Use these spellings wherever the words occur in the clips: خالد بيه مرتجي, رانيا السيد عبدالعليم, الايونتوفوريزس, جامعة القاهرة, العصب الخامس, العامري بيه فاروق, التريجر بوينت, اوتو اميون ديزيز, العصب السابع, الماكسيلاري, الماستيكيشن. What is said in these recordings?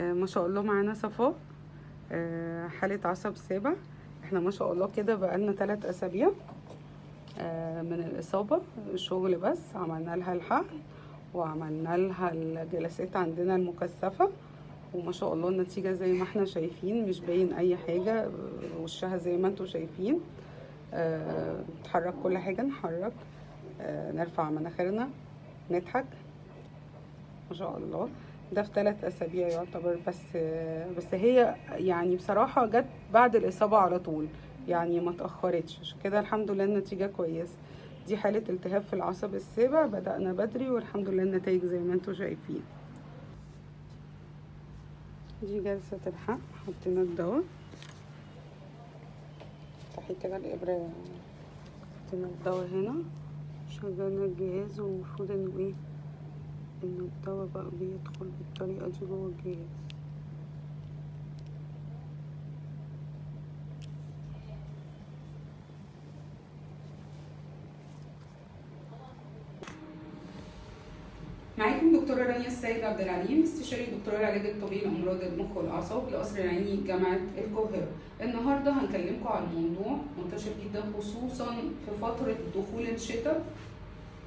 ما شاء الله معانا صفاء حالة عصب سابع. احنا ما شاء الله كده بقالنا 3 أسابيع من الإصابة، شغل بس. عملنا لها الحقن وعملنا لها الجلسات عندنا المكثفة، وما شاء الله النتيجة زي ما احنا شايفين، مش باين اي حاجة، وشها زي ما انتوا شايفين، نتحرك كل حاجة، نحرك، نرفع مناخيرنا، نضحك، ما شاء الله. ده في 3 أسابيع يعتبر بس هي يعني بصراحة جت بعد الإصابة على طول، يعني ما تأخرتش، عشان كده الحمد لله النتيجة كويسة. دي حالة التهاب في العصب السابع، بدأنا بدري والحمد لله النتائج زي ما انتوا شايفين. دي جلسة الحق، حطينا الدواء، افتحي كده الإبرة، حطينا الدواء هنا، شغلنا الجهاز، ومفروض انه ايه، ان الدواء بقى بيدخل بالطريقة دي جوه الجهاز. معاكم دكتورة رانيا السيد عبدالعليم، استشاري دكتورة العلاج الطبيعي لأمراض المخ والأعصاب لقصر العيني جامعة القاهرة. النهارده هنكلمكم عن موضوع منتشر جدا خصوصا في فترة دخول الشتاء،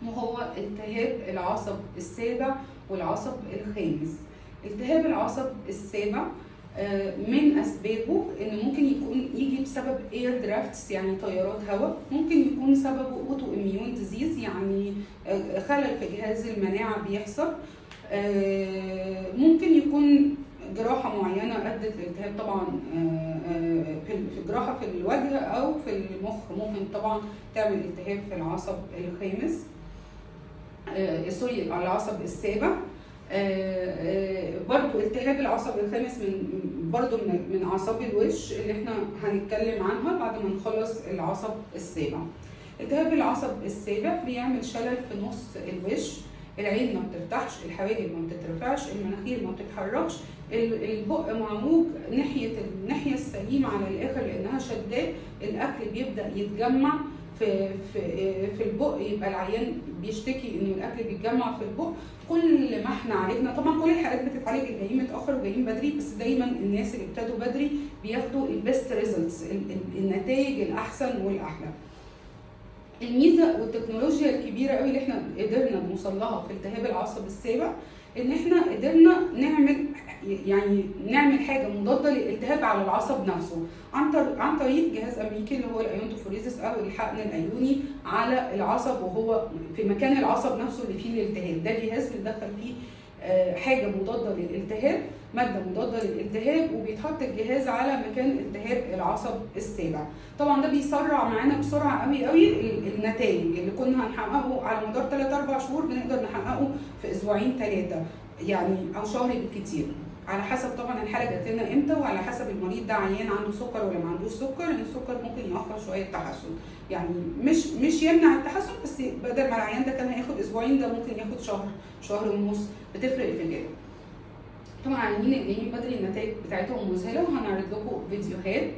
وهو التهاب العصب السابع والعصب الخامس. التهاب العصب السابع من اسبابه ان ممكن يجي بسبب اير درافتس، يعني تيارات هواء، ممكن يكون سببه اوتو اميون ديزيز، يعني خلل في جهاز المناعه بيحصل، ممكن يكون جراحه معينه ادت لالتهاب طبعا، في جراحه في الوجه او في المخ، ممكن طبعا تعمل التهاب في العصب الخامس، سوري، العصب السابع. برضو التهاب العصب الخامس من اعصاب الوش اللي احنا هنتكلم عنها بعد ما نخلص العصب السابع. التهاب العصب السابع بيعمل شلل في نص الوش، العين ما بتفتحش، الحواجب ما بتترفعش، المناخير ما بتتحركش، البق معوج ناحيه الناحيه السليمه على الاخر لانها شداه، الاكل بيبدا يتجمع في البق، يبقى العيان بيشتكي ان الاكل بيتجمع في البق. كل ما احنا عالجنا طبعا، كل الحالات بتتعالج، اللي جايين متاخر وجايين بدري، بس دايما الناس اللي ابتدوا بدري بياخدوا البيست ريزلتس، النتائج الاحسن والاحلى. الميزه والتكنولوجيا الكبيره قوي اللي احنا قدرنا نوصل لها في التهاب العصب السابع، ان احنا قدرنا نعمل حاجه مضاده للالتهاب على العصب نفسه عن طريق جهاز امريكي اللي هو الايونتوفوريزس او الحقن الأيوني على العصب، وهو في مكان العصب نفسه اللي فيه الالتهاب. ده جهاز بندخل فيه حاجه مضاده للالتهاب، ماده مضاده للالتهاب، وبيتحط الجهاز على مكان التهاب العصب السابع. طبعا ده بيسرع معانا بسرعه قوي قوي النتائج اللي كنا هنحققه على مدار 3-4 شهور، بنقدر نحققه في أسبوعين 3 يعني، او شهر بالكتير، على حسب طبعا الحاله جات لنا امتى، وعلى حسب المريض ده عيان عنده سكر ولا ما عندوش سكر. السكر ممكن يؤخر شويه التحسن، يعني مش يمنع التحسن، بس بدل ما العيان ده كان هياخد أسبوعين، ده ممكن ياخد شهر ونص، بتفرق في كده. طبعا العيانين اللي جايين بدري النتائج بتاعتهم مذهله، وهنعرض لكم فيديوهات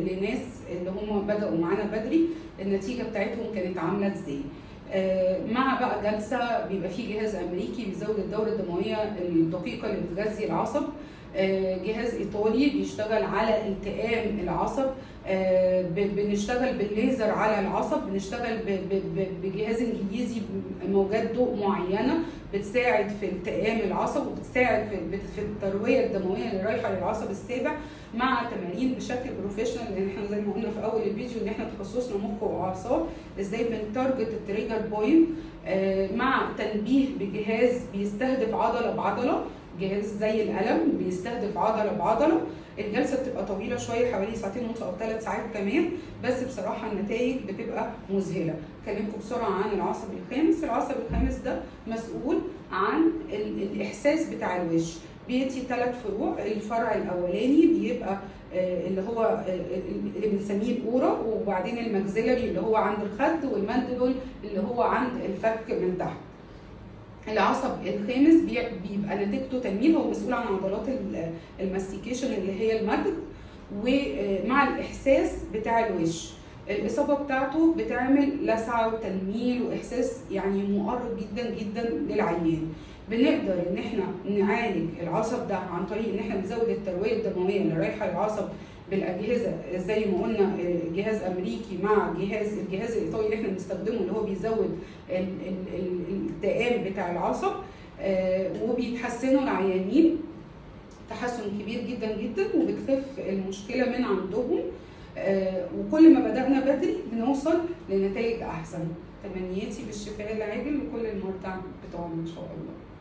لناس اللي هم بداوا معانا بدري النتيجه بتاعتهم كانت عامله ازاي. مع بقى جلسه بيبقى فيه جهاز امريكي بيزود الدوره الدمويه الدقيقه اللي بتغذي العصب، جهاز ايطالي بيشتغل على التئام العصب، بنشتغل بالليزر على العصب، بنشتغل بجهاز انجليزي موجات ضوء معينه بتساعد في التئام العصب، وبتساعد في الترويه الدمويه اللي رايحه للعصب السابع، مع تمارين بشكل بروفيشنال، لان احنا زي ما قلنا في اول الفيديو ان احنا تخصصنا مخ واعصاب، ازاي بنتارجت التريجر بوينت، مع تنبيه بجهاز بيستهدف عضله بعضله، جهاز زي القلم بيستهدف عضله بعضله. الجلسه بتبقى طويله شويه، حوالي 2.5 ساعة او 3 ساعات كمان، بس بصراحه النتائج بتبقى مذهله. هكلمكم بسرعه عن العصب الخامس. العصب الخامس ده مسؤول عن الاحساس بتاع الوش، بيدي 3 فروع. الفرع الاولاني بيبقى اللي هو اللي بنسميه الاورا، وبعدين الماكسيلاري اللي هو عند الخد، والمانديبل اللي هو عند الفك من تحت. العصب الخامس بيبقى نتيجته تنميل، هو مسؤول عن عضلات الماستيكيشن اللي هي المدغ، ومع الاحساس بتاع الوش. الاصابه بتاعته بتعمل لسعه وتنميل واحساس يعني مؤرق جدا جدا للعيان. بنقدر ان احنا نعالج العصب ده عن طريق ان احنا نزود الترويه الدمويه اللي رايحه للعصب بالاجهزه زي ما قلنا جهاز امريكي مع الجهاز الايطالي اللي احنا بنستخدمه اللي هو بيزود الالتئام بتاع العصب، وبيتحسنوا العيانين تحسن كبير جدا جدا وبتخف المشكله من عندهم. وكل ما بدأنا بدري بنوصل لنتائج احسن. تمنياتي بالشفاء العاجل لكل المرضى بتوعنا ان شاء الله.